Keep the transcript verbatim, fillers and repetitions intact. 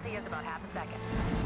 penalty is about half a second.